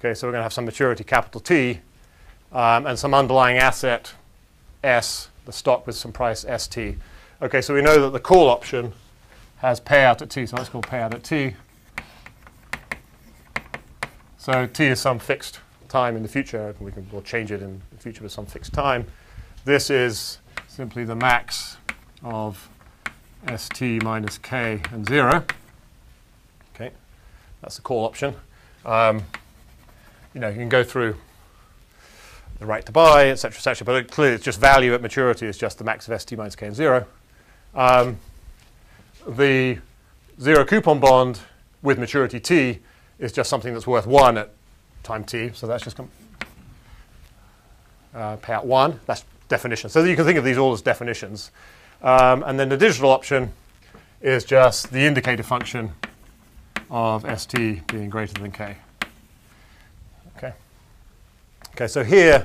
Okay, so we're going to have some maturity, capital T, and some underlying asset, S, the stock with some price, ST. Okay, so we know that the call option has payout at T, so let's call payout at T. So T is some fixed time in the future. We'll change it in the future with some fixed time. This is simply the max of ST minus K and 0. Okay, that's the call option. You know, you can go through the right to buy, et cetera, but clearly it's just value at maturity. It's just the max of ST minus K and 0. The zero coupon bond with maturity T is just something that's worth 1 at time T. So that's just payout 1. That's definition. So you can think of these all as definitions. And then the digital option is just the indicator function of ST being greater than K. Okay, so here